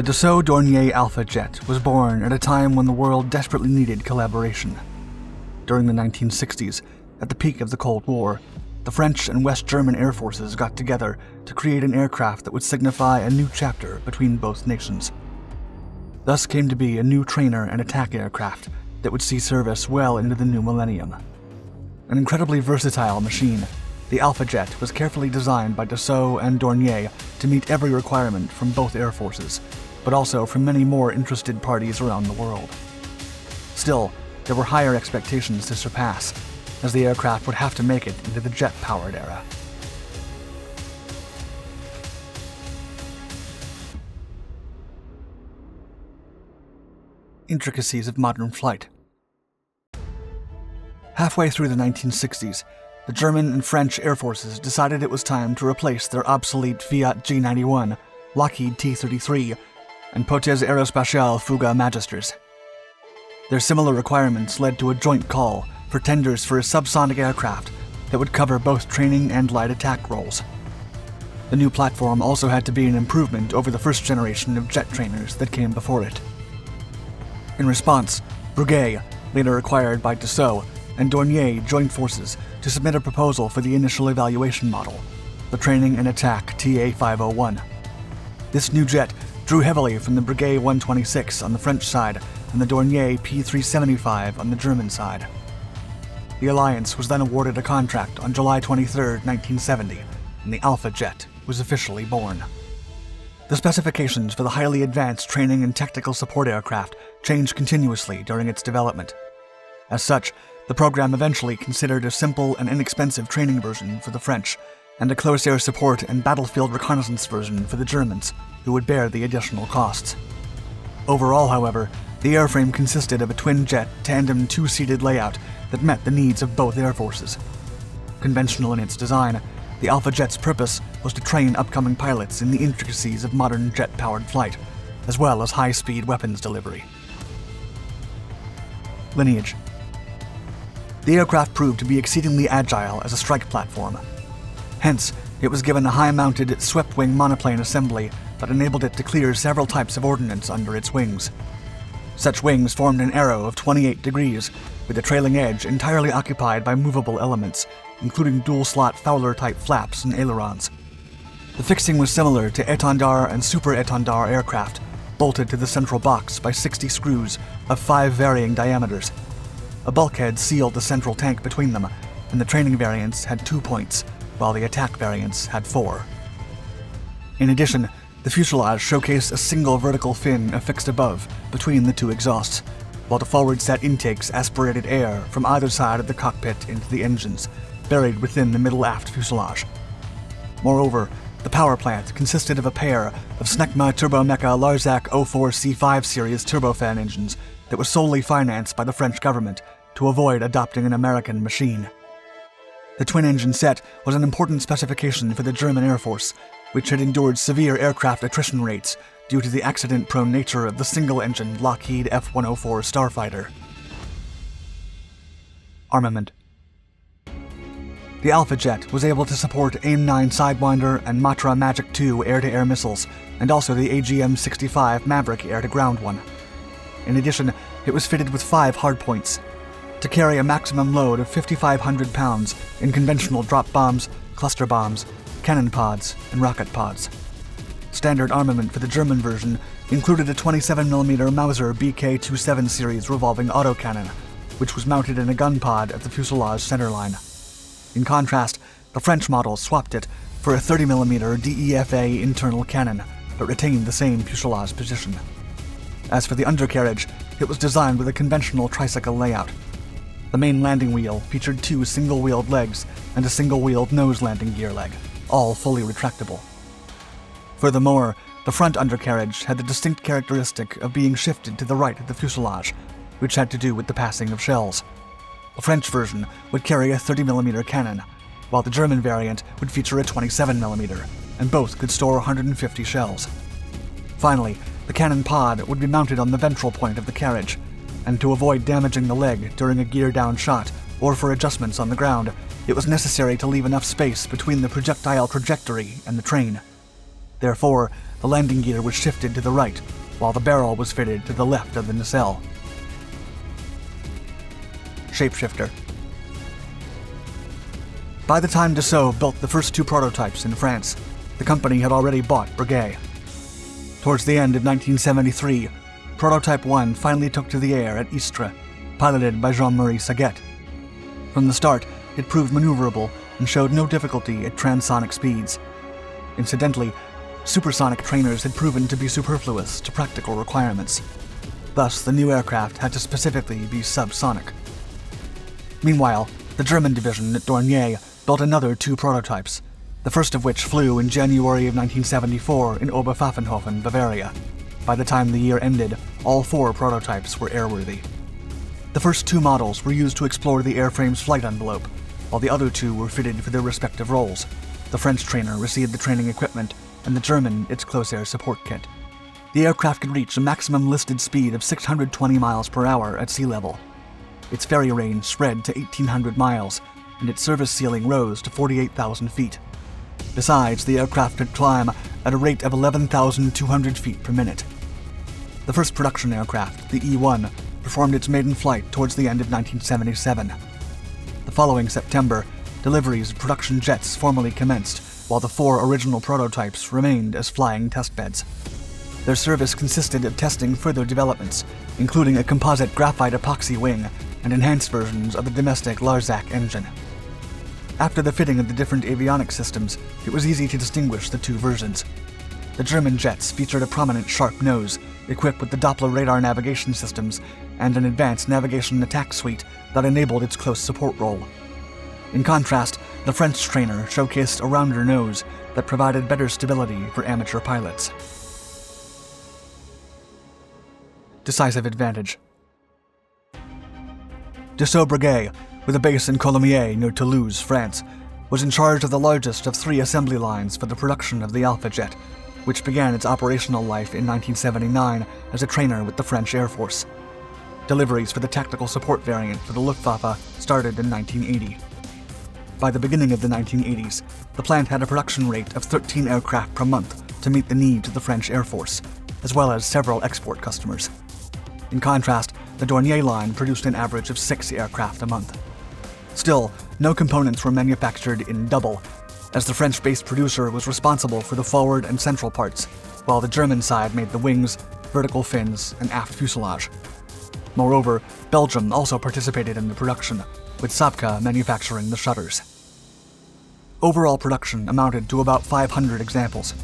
The Dassault-Dornier Alpha Jet was born at a time when the world desperately needed collaboration. During the 1960s, at the peak of the Cold War, the French and West German air forces got together to create an aircraft that would signify a new chapter between both nations. Thus came to be a new trainer and attack aircraft that would see service well into the new millennium. An incredibly versatile machine, the Alpha Jet was carefully designed by Dassault and Dornier to meet every requirement from both air forces, but also from many more interested parties around the world. Still, there were higher expectations to surpass, as the aircraft would have to make it into the jet-powered era. Intricacies of modern flight. Halfway through the 1960s, the German and French air forces decided it was time to replace their obsolete Fiat G91, Lockheed T-33, and Potez Aerospatiale Fuga Magisters. Their similar requirements led to a joint call for tenders for a subsonic aircraft that would cover both training and light attack roles. The new platform also had to be an improvement over the first generation of jet trainers that came before it. In response, Breguet, later acquired by Dassault, and Dornier joined forces to submit a proposal for the initial evaluation model, the Training and Attack TA-501. This new jet drew heavily from the Breguet 126 on the French side and the Dornier P375 on the German side. The alliance was then awarded a contract on July 23, 1970, and the Alpha Jet was officially born. The specifications for the highly advanced training and technical support aircraft changed continuously during its development. As such, the program eventually considered a simple and inexpensive training version for the French, and a close air support and battlefield reconnaissance version for the Germans, who would bear the additional costs. Overall, however, the airframe consisted of a twin-jet, tandem two-seated layout that met the needs of both air forces. Conventional in its design, the Alpha Jet's purpose was to train upcoming pilots in the intricacies of modern jet-powered flight, as well as high-speed weapons delivery. Lineage. The aircraft proved to be exceedingly agile as a strike platform. Hence, it was given a high-mounted, swept-wing monoplane assembly that enabled it to clear several types of ordnance under its wings. Such wings formed an arrow of 28 degrees, with the trailing edge entirely occupied by movable elements, including dual-slot Fowler-type flaps and ailerons. The fixing was similar to Etendard and Super Etendard aircraft, bolted to the central box by 60 screws of 5 varying diameters. A bulkhead sealed the central tank between them, and the training variants had 2 points, while the attack variants had 4. In addition, the fuselage showcased a single vertical fin affixed above, between the 2 exhausts, while the forward-set intakes aspirated air from either side of the cockpit into the engines, buried within the middle-aft fuselage. Moreover, the power plant consisted of a pair of Snecma Turbomeca Larzac 04C5 series turbofan engines that was solely financed by the French government to avoid adopting an American machine. The twin-engine set was an important specification for the German Air Force, which had endured severe aircraft attrition rates due to the accident-prone nature of the single-engine Lockheed F-104 Starfighter. Armament. The Alpha Jet was able to support AIM-9 Sidewinder and Matra Magic II air-to-air missiles, and also the AGM-65 Maverick air-to-ground one. In addition, it was fitted with 5 hardpoints, to carry a maximum load of 5,500 pounds in conventional drop bombs, cluster bombs, cannon pods, and rocket pods. Standard armament for the German version included a 27mm Mauser BK27 series revolving autocannon, which was mounted in a gun pod at the fuselage centerline. In contrast, the French model swapped it for a 30mm DEFA internal cannon, but retained the same fuselage position. As for the undercarriage, it was designed with a conventional tricycle layout. The main landing wheel featured 2 single-wheeled legs and a single-wheeled nose landing gear leg, all fully retractable. Furthermore, the front undercarriage had the distinct characteristic of being shifted to the right of the fuselage, which had to do with the passing of shells. The French version would carry a 30mm cannon, while the German variant would feature a 27mm, and both could store 150 shells. Finally, the cannon pod would be mounted on the ventral point of the carriage, and to avoid damaging the leg during a gear-down shot or for adjustments on the ground, it was necessary to leave enough space between the projectile trajectory and the train. Therefore, the landing gear was shifted to the right, while the barrel was fitted to the left of the nacelle. Shapeshifter. By the time Dassault built the first two prototypes in France, the company had already bought Breguet. Towards the end of 1973, Prototype 1 finally took to the air at Istres, piloted by Jean-Marie Saget. From the start, it proved maneuverable and showed no difficulty at transonic speeds. Incidentally, supersonic trainers had proven to be superfluous to practical requirements. Thus, the new aircraft had to specifically be subsonic. Meanwhile, the German division at Dornier built another two prototypes, the first of which flew in January of 1974 in Oberpfaffenhofen, Bavaria. By the time the year ended, all four prototypes were airworthy. The first two models were used to explore the airframe's flight envelope, while the other two were fitted for their respective roles. The French trainer received the training equipment, and the German its close air support kit. The aircraft could reach a maximum listed speed of 620 miles per hour at sea level. Its ferry range spread to 1,800 miles, and its service ceiling rose to 48,000 feet. Besides, the aircraft could climb at a rate of 11,200 feet per minute. The first production aircraft, the E-1, performed its maiden flight towards the end of 1977. The following September, deliveries of production jets formally commenced, while the four original prototypes remained as flying testbeds. Their service consisted of testing further developments, including a composite graphite epoxy wing and enhanced versions of the domestic Larzac engine. After the fitting of the different avionics systems, it was easy to distinguish the two versions. The German jets featured a prominent sharp nose, equipped with the Doppler radar navigation systems and an advanced navigation attack suite that enabled its close support role. In contrast, the French trainer showcased a rounder nose that provided better stability for amateur pilots. Decisive advantage. Dassault-Breguet, with a base in Colomiers near Toulouse, France, was in charge of the largest of three assembly lines for the production of the Alpha Jet, which began its operational life in 1979 as a trainer with the French Air Force. Deliveries for the tactical support variant for the Luftwaffe started in 1980. By the beginning of the 1980s, the plant had a production rate of 13 aircraft per month to meet the needs of the French Air Force, as well as several export customers. In contrast, the Dornier line produced an average of 6 aircraft a month. Still, no components were manufactured in double, as the French-based producer was responsible for the forward and central parts, while the German side made the wings, vertical fins, and aft fuselage. Moreover, Belgium also participated in the production, with Sabca manufacturing the shutters. Overall production amounted to about 500 examples.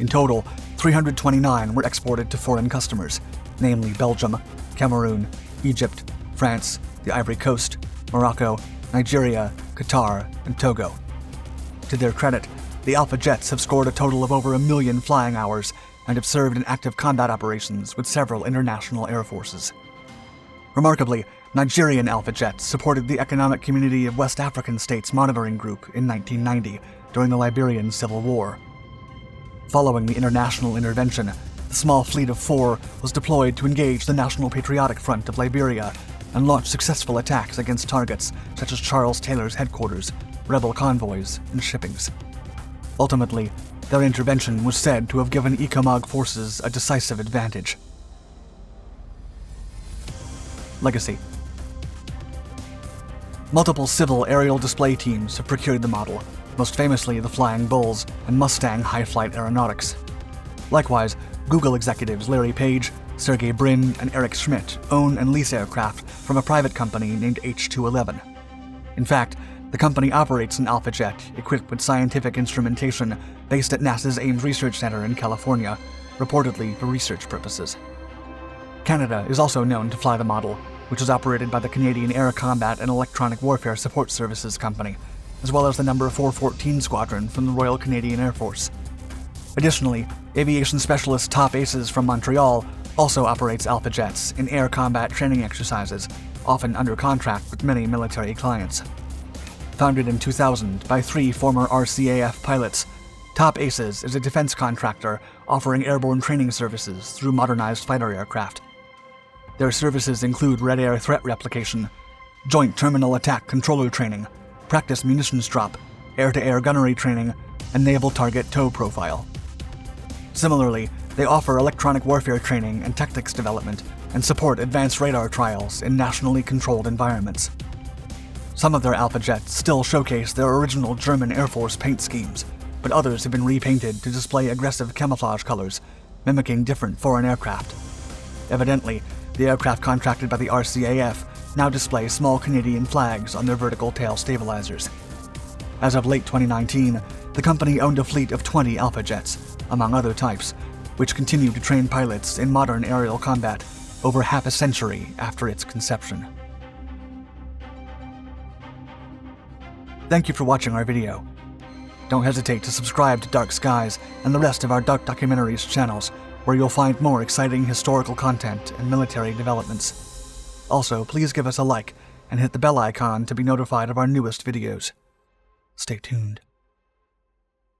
In total, 329 were exported to foreign customers, namely Belgium, Cameroon, Egypt, France, the Ivory Coast, Morocco, Nigeria, Qatar, and Togo. To their credit, the Alpha Jets have scored a total of over 1 million flying hours and have served in active combat operations with several international air forces. Remarkably, Nigerian Alpha Jets supported the Economic Community of West African States Monitoring Group in 1990 during the Liberian Civil War. Following the international intervention, the small fleet of 4 was deployed to engage the National Patriotic Front of Liberia and launch successful attacks against targets such as Charles Taylor's headquarters, rebel convoys, and shippings. Ultimately, their intervention was said to have given ECOMOG forces a decisive advantage. Legacy. Multiple civil aerial display teams have procured the model, most famously the Flying Bulls and Mustang High Flight Aeronautics. Likewise, Google executives Larry Page, Sergey Brin, and Eric Schmidt own and lease aircraft from a private company named H211. In fact, the company operates an Alpha Jet equipped with scientific instrumentation based at NASA's Ames Research Center in California, reportedly for research purposes. Canada is also known to fly the model, which is operated by the Canadian Air Combat and Electronic Warfare Support Services Company, as well as the No. 414 Squadron from the Royal Canadian Air Force. Additionally, aviation specialist Top Aces from Montreal also operates Alpha Jets in air combat training exercises, often under contract with many military clients. Founded in 2000 by 3 former RCAF pilots, Top Aces is a defense contractor offering airborne training services through modernized fighter aircraft. Their services include red air threat replication, joint terminal attack controller training, practice munitions drop, air-to-air gunnery training, and naval target tow profile. Similarly, they offer electronic warfare training and tactics development, and support advanced radar trials in nationally controlled environments. Some of their Alpha jets still showcase their original German Air Force paint schemes, but others have been repainted to display aggressive camouflage colors, mimicking different foreign aircraft. Evidently, the aircraft contracted by the RCAF now display small Canadian flags on their vertical tail stabilizers. As of late 2019, the company owned a fleet of 20 Alpha jets, among other types, which continue to train pilots in modern aerial combat over half a century after its conception. Thank you for watching our video. Don't hesitate to subscribe to Dark Skies and the rest of our Dark Documentaries channels, where you'll find more exciting historical content and military developments. Also, please give us a like and hit the bell icon to be notified of our newest videos. Stay tuned.